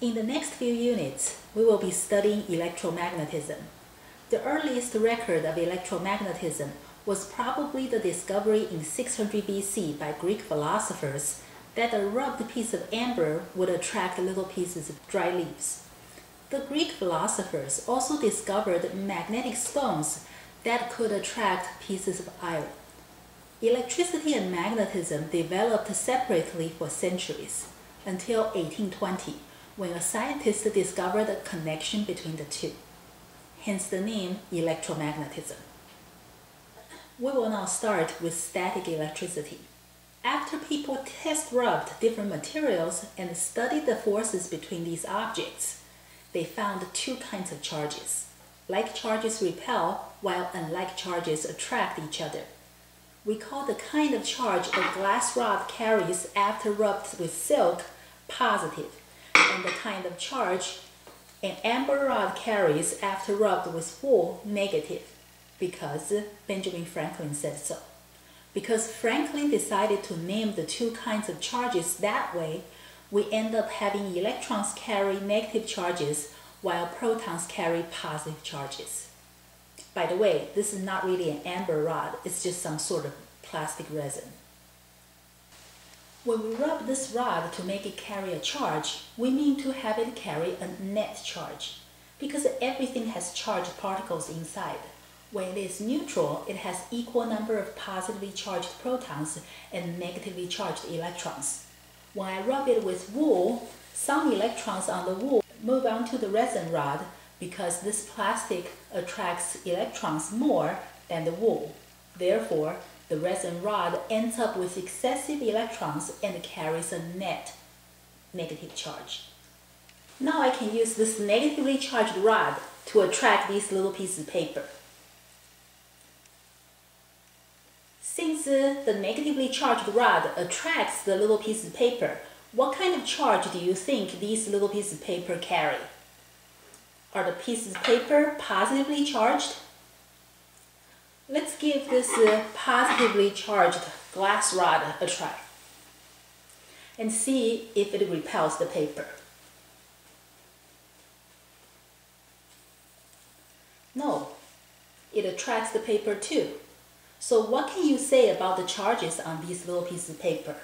In the next few units, we will be studying electromagnetism. The earliest record of electromagnetism was probably the discovery in 600 BC by Greek philosophers that a rubbed piece of amber would attract little pieces of dry leaves. The Greek philosophers also discovered magnetic stones that could attract pieces of iron. Electricity and magnetism developed separately for centuries, until 1820. When a scientist discovered a connection between the two, hence the name electromagnetism. We will now start with static electricity. After people test-rubbed different materials and studied the forces between these objects, they found two kinds of charges. Like charges repel, while unlike charges attract each other. We call the kind of charge a glass rod carries after rubbed with silk positive, and the kind of charge an amber rod carries after rubbed with wool negative, because Benjamin Franklin said so. Because Franklin decided to name the two kinds of charges that way, we end up having electrons carry negative charges while protons carry positive charges. By the way, this is not really an amber rod, it's just some sort of plastic resin. When we rub this rod to make it carry a charge, we mean to have it carry a net charge, because everything has charged particles inside. When it is neutral, it has equal number of positively charged protons and negatively charged electrons. When I rub it with wool, some electrons on the wool move onto the resin rod because this plastic attracts electrons more than the wool. Therefore, the resin rod ends up with excessive electrons and carries a net negative charge. Now I can use this negatively charged rod to attract these little pieces of paper. Since the negatively charged rod attracts the little piece of paper, what kind of charge do you think these little pieces of paper carry? Are the pieces of paper positively charged? Let's give this positively charged glass rod a try and see if it repels the paper. No, it attracts the paper too. So what can you say about the charges on these little pieces of paper?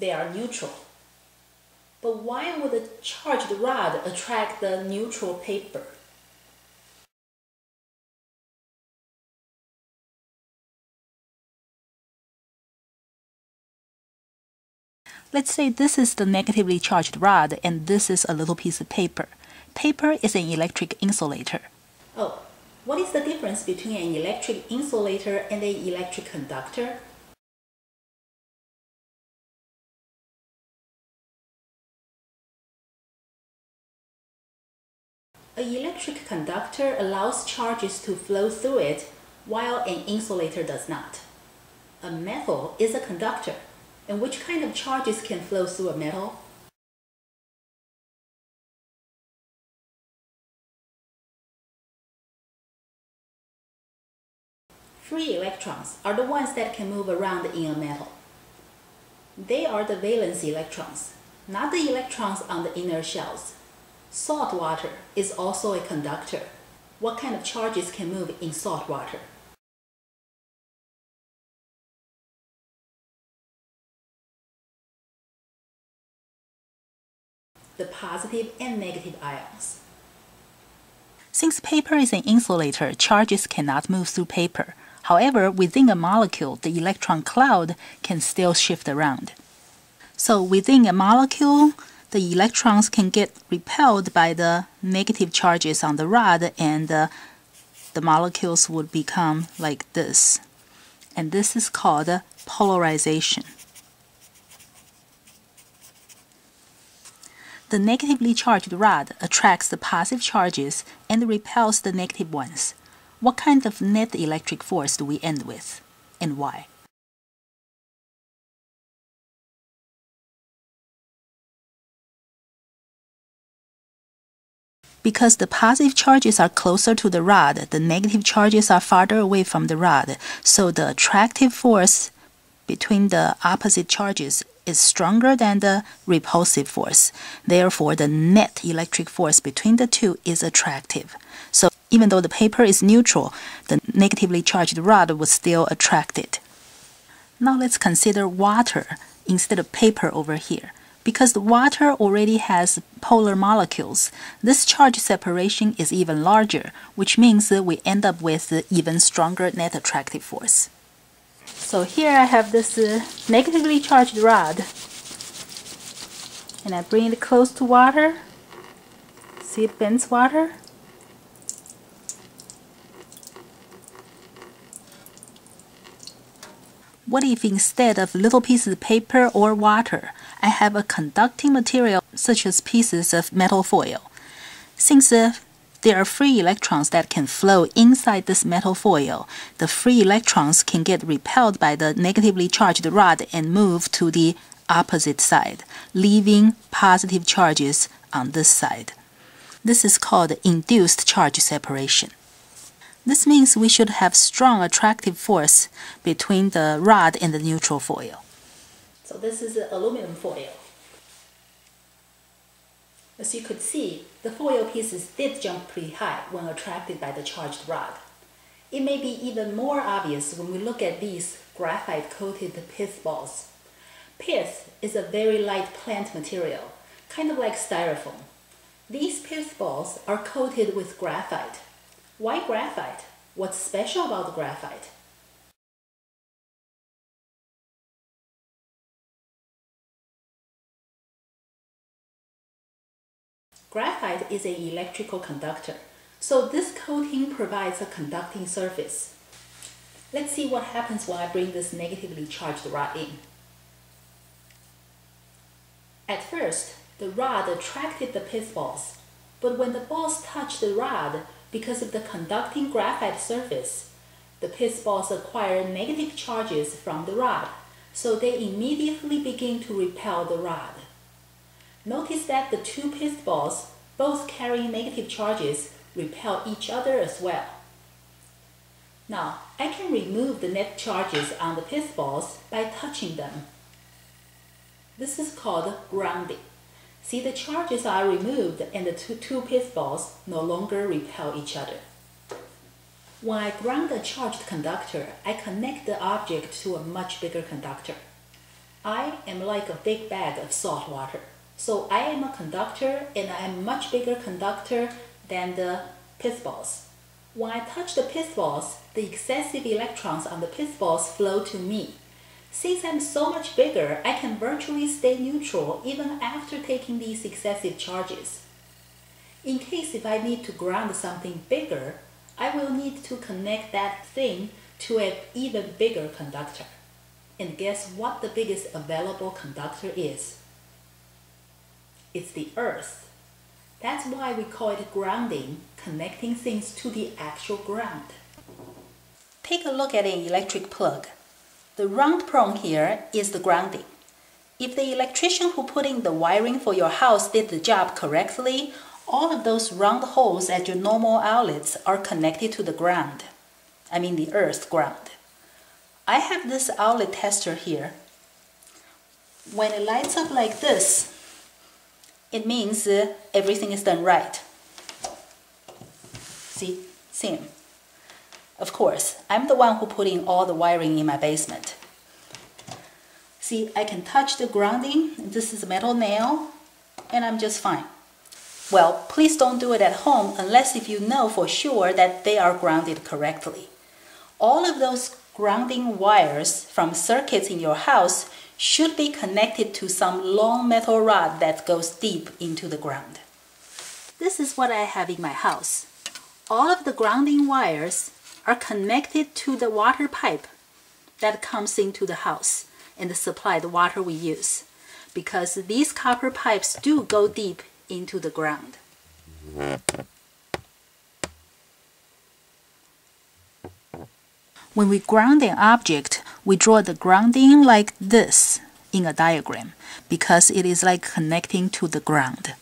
They are neutral. But why would a charged rod attract the neutral paper? Let's say this is the negatively charged rod and this is a little piece of paper. Paper is an electric insulator. Oh, what is the difference between an electric insulator and an electric conductor? An electric conductor allows charges to flow through it, while an insulator does not. A metal is a conductor, and which kind of charges can flow through a metal? Free electrons are the ones that can move around in a metal. They are the valence electrons, not the electrons on the inner shells. Salt water is also a conductor. What kind of charges can move in salt water? The positive and negative ions. Since paper is an insulator, charges cannot move through paper. However, within a molecule, the electron cloud can still shift around. So within a molecule, the electrons can get repelled by the negative charges on the rod, and the molecules would become like this. And this is called polarization. The negatively charged rod attracts the positive charges and repels the negative ones. What kind of net electric force do we end with, and why? Because the positive charges are closer to the rod, the negative charges are farther away from the rod, so the attractive force between the opposite charges is stronger than the repulsive force. Therefore, the net electric force between the two is attractive. So even though the paper is neutral, the negatively charged rod would still attract it. Now let's consider water instead of paper over here. Because the water already has polar molecules, this charge separation is even larger, which means that we end up with an even stronger net attractive force. So here I have this negatively charged rod, and I bring it close to water. See, it bends water. What if instead of little pieces of paper or water, I have a conducting material such as pieces of metal foil? Since there are free electrons that can flow inside this metal foil, the free electrons can get repelled by the negatively charged rod and move to the opposite side, leaving positive charges on this side. This is called induced charge separation. This means we should have strong attractive force between the rod and the neutral foil. So this is the aluminum foil. As you could see, the foil pieces did jump pretty high when attracted by the charged rod. It may be even more obvious when we look at these graphite-coated pith balls. Pith is a very light plant material, kind of like styrofoam. These pith balls are coated with graphite. Why graphite? What's special about graphite? Graphite is an electrical conductor, so this coating provides a conducting surface. Let's see what happens when I bring this negatively charged rod in. At first, the rod attracted the pith balls, but when the balls touched the rod, because of the conducting graphite surface, the pith balls acquire negative charges from the rod, so they immediately begin to repel the rod. Notice that the two pith balls, both carrying negative charges, repel each other as well. Now, I can remove the net charges on the pith balls by touching them. This is called grounding. See, the charges are removed and the two pith balls no longer repel each other. When I ground a charged conductor, I connect the object to a much bigger conductor. I am like a big bag of salt water. So I am a conductor, and I am a much bigger conductor than the pith balls. When I touch the pith balls, the excessive electrons on the pith balls flow to me. Since I'm so much bigger, I can virtually stay neutral even after taking these excessive charges. In case if I need to ground something bigger, I will need to connect that thing to an even bigger conductor. And guess what the biggest available conductor is? It's the earth. That's why we call it grounding, connecting things to the actual ground. Take a look at an electric plug. The round prong here is the grounding. If the electrician who put in the wiring for your house did the job correctly, all of those round holes at your normal outlets are connected to the ground. I mean the earth ground. I have this outlet tester here. When it lights up like this, it means everything is done right. See? Same. Of course, I'm the one who put in all the wiring in my basement. See, I can touch the grounding. This is a metal nail, and I'm just fine. Well, please don't do it at home unless if you know for sure that they are grounded correctly. All of those grounding wires from circuits in your house should be connected to some long metal rod that goes deep into the ground. This is what I have in my house. All of the grounding wires are connected to the water pipe that comes into the house and supply the water we use, because these copper pipes do go deep into the ground. When we ground an object, we draw the grounding like this in a diagram, because it is like connecting to the ground.